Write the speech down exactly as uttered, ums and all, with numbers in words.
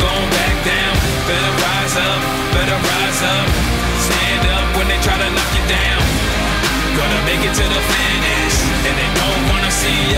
don't go back down. Better rise up, better rise up. Stand up when they try to knock you down. Gonna make it to the finish, and they don't wanna see you.